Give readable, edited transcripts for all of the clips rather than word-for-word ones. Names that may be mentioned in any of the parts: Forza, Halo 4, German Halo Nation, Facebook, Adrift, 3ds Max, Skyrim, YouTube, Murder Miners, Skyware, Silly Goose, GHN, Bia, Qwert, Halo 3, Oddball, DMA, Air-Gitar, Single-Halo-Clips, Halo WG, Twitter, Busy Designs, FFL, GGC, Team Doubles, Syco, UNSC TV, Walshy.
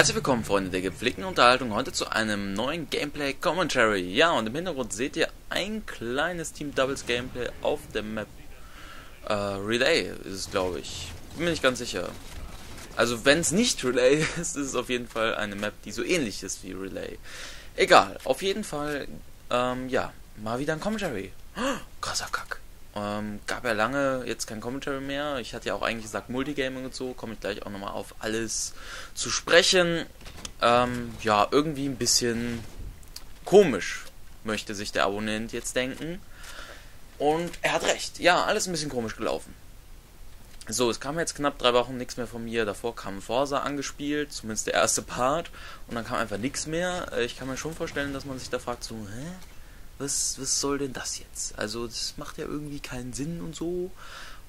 Herzlich Willkommen Freunde der gepflegten Unterhaltung, heute zu einem neuen Gameplay Commentary. Ja, und im Hintergrund seht ihr ein kleines Team Doubles Gameplay auf der Map Relay ist es, glaube ich. Bin mir nicht ganz sicher. Also wenn es nicht Relay ist, ist es auf jeden Fall eine Map, die so ähnlich ist wie Relay. Egal, auf jeden Fall, ja, mal wieder ein Commentary. Oh, krasser Kack. Gab ja lange jetzt kein Commentary mehr. Ich hatte ja auch eigentlich gesagt Multigaming und so. Komme ich gleich auch nochmal auf alles zu sprechen. Ja, irgendwie ein bisschen komisch, möchte sich der Abonnent jetzt denken. Und er hat recht. Ja, alles ein bisschen komisch gelaufen. So, es kam jetzt knapp 3 Wochen nichts mehr von mir. Davor kam Forza angespielt, zumindest der erste Part. Und dann kam einfach nichts mehr. Ich kann mir schon vorstellen, dass man sich da fragt so, hä? Was soll denn das jetzt? Also das macht ja irgendwie keinen Sinn und so.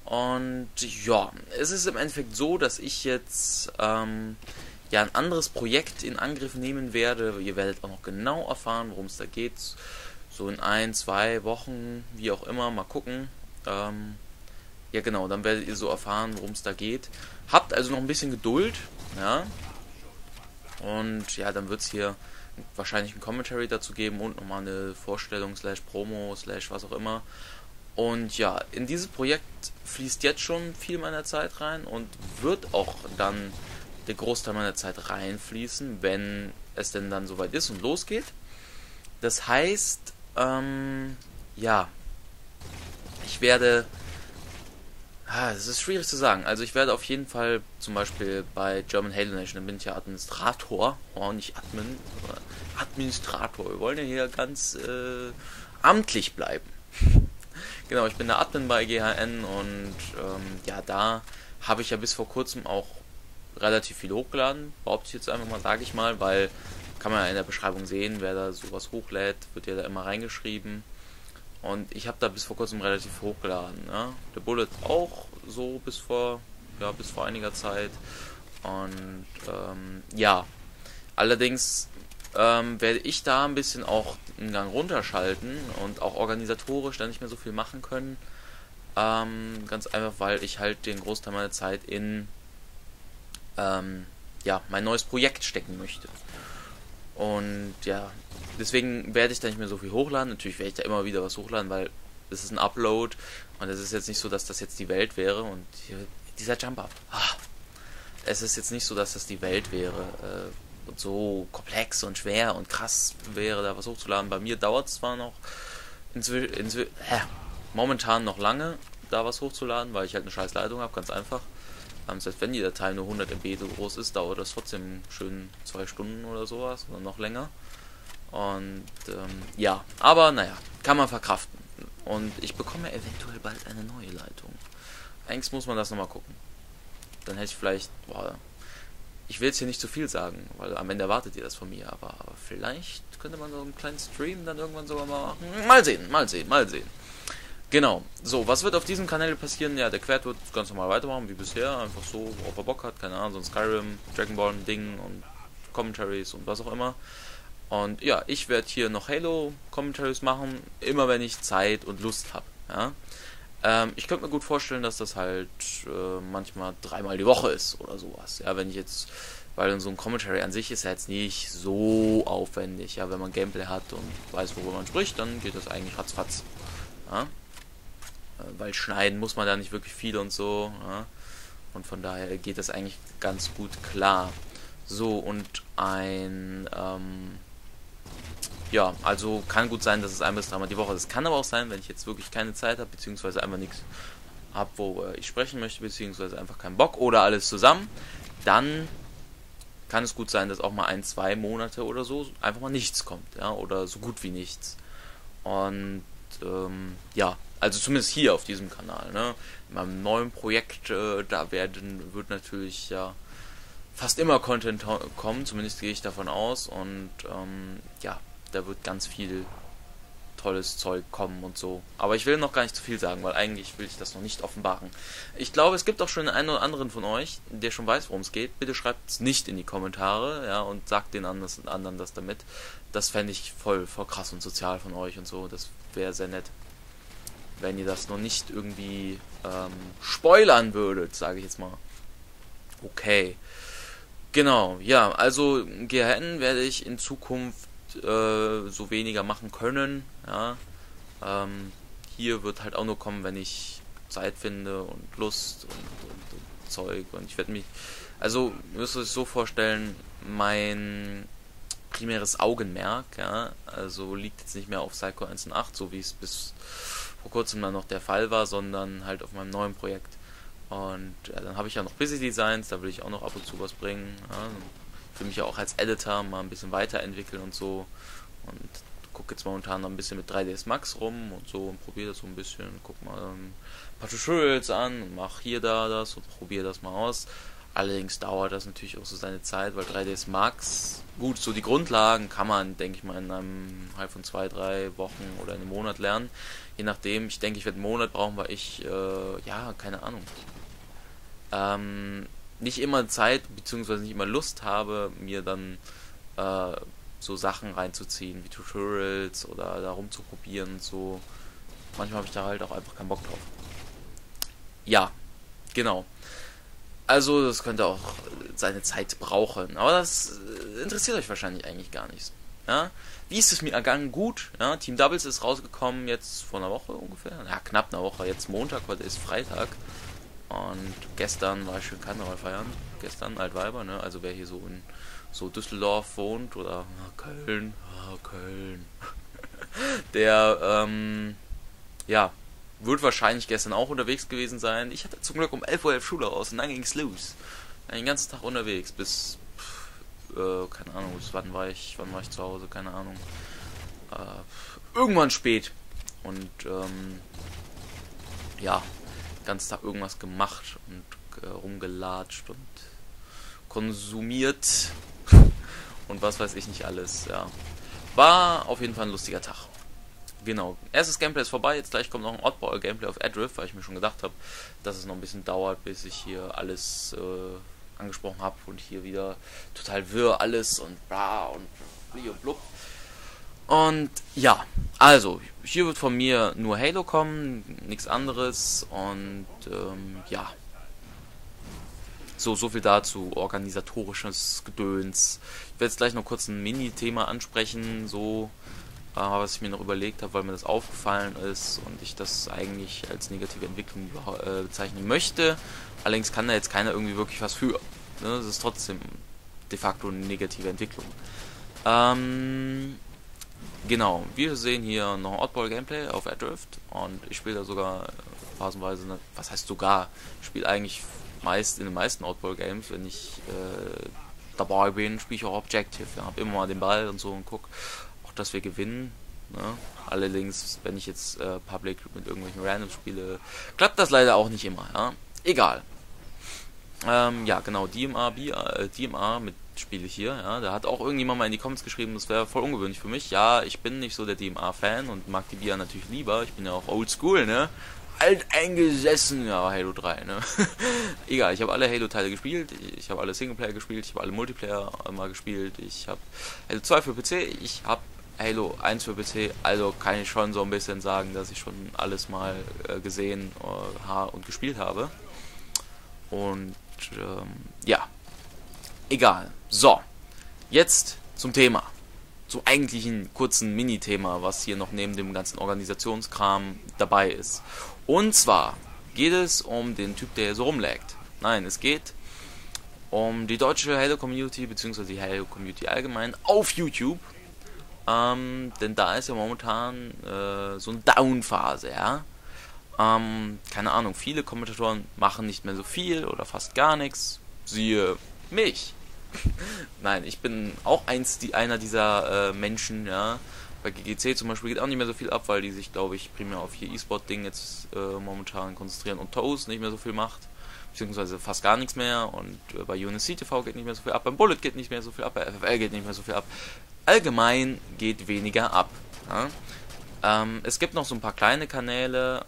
Und ja, es ist im Endeffekt so, dass ich jetzt ja ein anderes Projekt in Angriff nehmen werde. Ihr werdet auch noch genau erfahren, worum es da geht. So in 1, 2 Wochen, wie auch immer, mal gucken. Ja genau, dann werdet ihr so erfahren, worum es da geht. Habt also noch ein bisschen Geduld, ja. Und ja, dann wird es hier wahrscheinlich ein Commentary dazu geben und nochmal eine Vorstellung / Promo / was auch immer. Und ja, in dieses Projekt fließt jetzt schon viel meiner Zeit rein und wird auch dann der Großteil meiner Zeit reinfließen, wenn es denn dann soweit ist und losgeht. Das heißt, ja, ich werde... das ist schwierig zu sagen. Also ich werde auf jeden Fall zum Beispiel bei German Halo Nation, da bin ich ja Administrator, oh, nicht Admin, Administrator. Wir wollen ja hier ganz amtlich bleiben. Genau, ich bin der Admin bei GHN und ja, da habe ich ja bis vor kurzem auch relativ viel hochgeladen. Behaupte ich jetzt einfach mal, sage ich mal, weil kann man ja in der Beschreibung sehen, wer da sowas hochlädt, wird ja da immer reingeschrieben. Und ich habe da bis vor kurzem relativ hochgeladen, ne? Der Bullet auch so bis vor einiger Zeit. Und ja, allerdings werde ich da ein bisschen auch einen Gang runterschalten und auch organisatorisch dann nicht mehr so viel machen können. Ganz einfach, weil ich halt den Großteil meiner Zeit in ja, mein neues Projekt stecken möchte. Und ja, deswegen werde ich da nicht mehr so viel hochladen. Natürlich werde ich da immer wieder was hochladen, weil es ist ein Upload und es ist jetzt nicht so, dass das jetzt die Welt wäre. Und hier, dieser Jump-Up. Es ist jetzt nicht so, dass das die Welt wäre und so komplex und schwer und krass wäre, da was hochzuladen. Bei mir dauert es zwar noch momentan noch lange, da was hochzuladen, weil ich halt eine scheiß Leitung habe, ganz einfach. Selbst wenn die Datei nur 100 MB so groß ist, dauert das trotzdem schön 2 Stunden oder sowas oder noch länger. Und ja, aber naja, kann man verkraften. Und ich bekomme ja eventuell bald eine neue Leitung. Eigentlich muss man das nochmal gucken. Dann hätte ich vielleicht, boah, ich will jetzt hier nicht zu viel sagen, weil am Ende erwartet ihr das von mir. Aber vielleicht könnte man so einen kleinen Stream dann irgendwann sogar mal machen. Mal sehen, mal sehen, mal sehen. Genau, so, was wird auf diesem Kanal passieren? Ja, der Qwert wird ganz normal weitermachen, wie bisher, einfach so, ob er Bock hat, keine Ahnung, so ein Skyrim, Dragon Ball Ding und Commentaries und was auch immer. Und ja, ich werde hier noch Halo-Commentaries machen, immer wenn ich Zeit und Lust habe. Ja? Ich könnte mir gut vorstellen, dass das halt manchmal 3-mal die Woche ist oder sowas. Ja, wenn ich jetzt, weil so ein Commentary an sich ist ja jetzt nicht so aufwendig. Ja, wenn man Gameplay hat und weiß, worüber man spricht, dann geht das eigentlich ratzfatz. Ja? Weil schneiden muss man da nicht wirklich viel und so. Ja? Und von daher geht das eigentlich ganz gut klar. So, und ein, ja, also kann gut sein, dass es 1 bis 3-mal die Woche ist. Es kann aber auch sein, wenn ich jetzt wirklich keine Zeit habe, beziehungsweise einfach nichts habe, wo ich sprechen möchte, beziehungsweise einfach keinen Bock oder alles zusammen, dann kann es gut sein, dass auch mal 1, 2 Monate oder so einfach mal nichts kommt, ja, oder so gut wie nichts. Und, ja, also zumindest hier auf diesem Kanal, ne, in meinem neuen Projekt, da wird natürlich, ja, fast immer Content kommen, zumindest gehe ich davon aus, und ja, da wird ganz viel tolles Zeug kommen und so. Aber ich will noch gar nicht zu viel sagen, weil eigentlich will ich das noch nicht offenbaren. Ich glaube, es gibt auch schon den einen oder anderen von euch, der schon weiß, worum es geht. Bitte schreibt es nicht in die Kommentare, ja, und sagt den anderen das damit. Das fände ich voll krass und sozial von euch und so. Das wäre sehr nett, wenn ihr das noch nicht irgendwie spoilern würdet, sage ich jetzt mal. Okay. Genau, ja, also GHN werde ich in Zukunft so weniger machen können. Ja. Hier wird halt auch nur kommen, wenn ich Zeit finde und Lust und Zeug. Und ich werde mich, also müsst ihr euch so vorstellen, mein primäres Augenmerk, ja, also liegt jetzt nicht mehr auf Syco 1.8, so wie es bis vor kurzem dann noch der Fall war, sondern halt auf meinem neuen Projekt. Und ja, dann habe ich ja noch Busy Designs, da will ich auch noch ab und zu was bringen. Ja, für mich ja auch als Editor mal ein bisschen weiterentwickeln und so. Und gucke jetzt momentan noch ein bisschen mit 3ds Max rum und so und probiere das so ein bisschen. Guck mal ein paar Tutorials an und mach hier da das und probiere das mal aus. Allerdings dauert das natürlich auch so seine Zeit, weil 3ds Max, gut, so die Grundlagen kann man, denke ich mal, in einem halb von 2-3 Wochen oder in einem Monat lernen. Je nachdem, ich denke, ich werde einen Monat brauchen, weil ich, ja, keine Ahnung, nicht immer Zeit bzw. nicht immer Lust habe, mir dann so Sachen reinzuziehen wie Tutorials oder da rumzuprobieren und so. Manchmal habe ich da halt auch einfach keinen Bock drauf. Ja, genau. Also das könnte auch seine Zeit brauchen, aber das interessiert euch wahrscheinlich eigentlich gar nicht. Ja? Wie ist es mir ergangen? Gut, ja? Team Doubles ist rausgekommen jetzt vor einer Woche ungefähr, ja, knapp einer Woche, jetzt Montag, heute ist Freitag. Und gestern war ich schön Karneval feiern. Gestern Altweiber, ne? Also wer hier so in so Düsseldorf wohnt oder Köln, Köln, der ja, wird wahrscheinlich gestern auch unterwegs gewesen sein. Ich hatte zum Glück um 11.11 Uhr Schule raus und dann ging's los. Den ganzen Tag unterwegs bis keine Ahnung, bis wann war ich zu Hause, keine Ahnung. Irgendwann spät und ja, ganzen Tag irgendwas gemacht und rumgelatscht und konsumiert und was weiß ich nicht alles, ja. War auf jeden Fall ein lustiger Tag. Genau, erstes Gameplay ist vorbei, jetzt gleich kommt noch ein Oddball Gameplay auf Adrift, weil ich mir schon gedacht habe, dass es noch ein bisschen dauert, bis ich hier alles angesprochen habe und hier wieder total wirr alles und bla und blub. Und ja, also, hier wird von mir nur Halo kommen, nichts anderes und ja. So viel dazu, organisatorisches Gedöns. Ich werde jetzt gleich noch kurz ein Mini-Thema ansprechen, so, was ich mir noch überlegt habe, weil mir das aufgefallen ist und ich das eigentlich als negative Entwicklung bezeichnen möchte. Allerdings kann da jetzt keiner irgendwie wirklich was für. Ne? Das ist trotzdem de facto eine negative Entwicklung. Genau, wir sehen hier noch ein Oddball-Gameplay auf Adrift und ich spiele da sogar phasenweise, ne, was heißt sogar, ich spiele eigentlich meist in den meisten Oddball-Games, wenn ich dabei bin, spiele ich auch Objective, ja, habe immer mal den Ball und so und gucke auch, dass wir gewinnen. Ne? Allerdings, wenn ich jetzt Public mit irgendwelchen Randoms spiele, klappt das leider auch nicht immer, ja? Egal. Ja, genau, DMA mit spiele ich hier, ja, da hat auch irgendjemand mal in die Comments geschrieben, das wäre voll ungewöhnlich für mich, ja, ich bin nicht so der DMA-Fan und mag die Bia natürlich lieber, ich bin ja auch oldschool, ne, alt eingesessen, ja, Halo 3, ne, egal, ich habe alle Halo-Teile gespielt, ich habe alle Singleplayer gespielt, ich habe alle Multiplayer mal gespielt, ich habe Halo 2 für PC, ich habe Halo 1 für PC, also kann ich schon so ein bisschen sagen, dass ich schon alles mal gesehen und gespielt habe und, ja, egal. So, jetzt zum Thema. Zum eigentlichen kurzen Mini-Thema, was hier noch neben dem ganzen Organisationskram dabei ist. Und zwar geht es um den Typ, der hier so rumlaggt. Nein, es geht um die deutsche Halo-Community, beziehungsweise die Halo-Community allgemein auf YouTube. Denn da ist ja momentan so eine Down-Phase, ja. Keine Ahnung, viele Kommentatoren machen nicht mehr so viel oder fast gar nichts. Siehe mich. Nein, ich bin auch einer dieser Menschen, ja. Bei GGC zum Beispiel geht auch nicht mehr so viel ab, weil die sich, glaube ich, primär auf ihr E-Sport-Ding jetzt momentan konzentrieren und Toast nicht mehr so viel macht, beziehungsweise fast gar nichts mehr und bei UNSC TV geht nicht mehr so viel ab, beim Bullet geht nicht mehr so viel ab, bei FFL geht nicht mehr so viel ab. Allgemein geht weniger ab, ja. Es gibt noch so ein paar kleine Kanäle,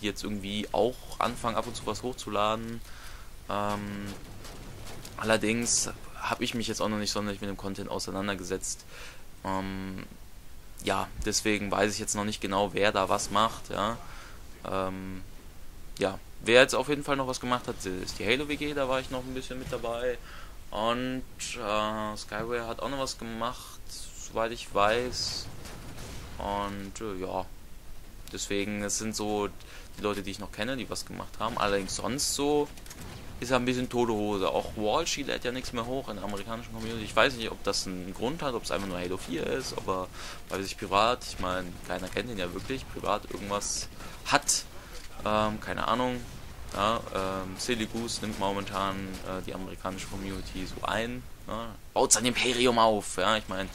die jetzt irgendwie auch anfangen, ab und zu was hochzuladen. Allerdings habe ich mich jetzt auch noch nicht sonderlich mit dem Content auseinandergesetzt. Ja, deswegen weiß ich jetzt noch nicht genau, wer da was macht. Ja. Ja, wer jetzt auf jeden Fall noch was gemacht hat, ist die Halo WG, da war ich noch ein bisschen mit dabei. Und Skyware hat auch noch was gemacht, soweit ich weiß. Und ja, deswegen, das sind so die Leute, die ich noch kenne, die was gemacht haben. Allerdings sonst so ist er ein bisschen tote Hose. Auch Walshy lädt ja nichts mehr hoch in der amerikanischen Community. Ich weiß nicht, ob das einen Grund hat, ob es einfach nur Halo 4 ist, aber weil sich privat, ich meine, keiner kennt ihn ja wirklich, privat irgendwas hat, keine Ahnung. Ja, Silly Goose nimmt momentan die amerikanische Community so ein, ja, baut sein Imperium auf. Ja, ich meine,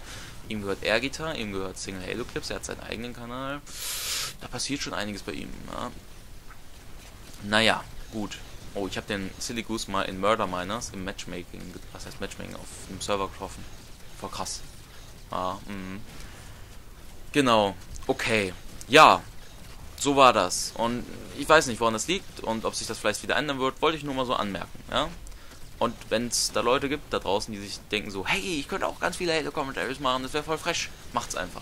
ihm gehört Air-Gitar, ihm gehört Single-Halo-Clips, er hat seinen eigenen Kanal. Da passiert schon einiges bei ihm. Ja. Naja, gut. Oh, ich habe den Silly Goose mal in Murder Miners im Matchmaking, was heißt Matchmaking, auf dem Server getroffen. Voll krass. Ja, genau. Okay. Ja. So war das. Und ich weiß nicht, woran das liegt und ob sich das vielleicht wieder ändern wird, wollte ich nur mal so anmerken, ja. Und wenn es da Leute gibt da draußen, die sich denken so, hey, ich könnte auch ganz viele Halo-Commentaries machen, das wäre voll fresh, macht's einfach.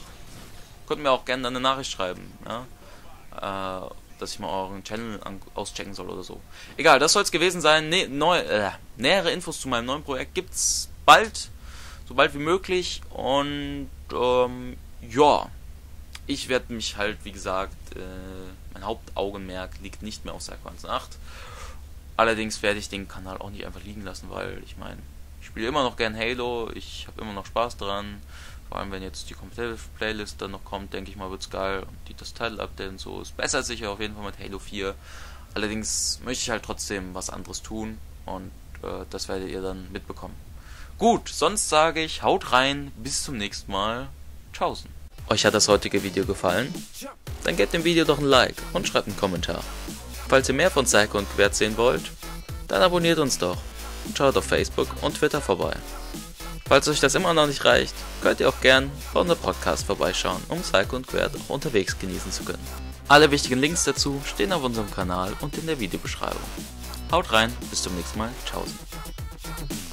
Könnt mir auch gerne dann eine Nachricht schreiben, ja. Dass ich mal euren Channel auschecken soll oder so. Egal, das soll es gewesen sein. Nähere Infos zu meinem neuen Projekt gibt's bald, so bald wie möglich. Und ja. Ich werde mich halt, wie gesagt, mein Hauptaugenmerk liegt nicht mehr auf Syco 1.8. Allerdings werde ich den Kanal auch nicht einfach liegen lassen, weil ich meine, ich spiele immer noch gern Halo, ich habe immer noch Spaß dran. Vor allem, wenn jetzt die komplette Playlist dann noch kommt, denke ich mal, wird's geil. Und das Title-Update und so, es bessert sich ja auf jeden Fall mit Halo 4. Allerdings möchte ich halt trotzdem was anderes tun und das werdet ihr dann mitbekommen. Gut, sonst sage ich, haut rein, bis zum nächsten Mal. Tschaußen. Euch hat das heutige Video gefallen? Dann gebt dem Video doch ein Like und schreibt einen Kommentar. Falls ihr mehr von Syco und Qwert sehen wollt, dann abonniert uns doch und schaut auf Facebook und Twitter vorbei. Falls euch das immer noch nicht reicht, könnt ihr auch gern bei unserem Podcast vorbeischauen, um Syco und Qwert auch unterwegs genießen zu können. Alle wichtigen Links dazu stehen auf unserem Kanal und in der Videobeschreibung. Haut rein, bis zum nächsten Mal, tschaußen.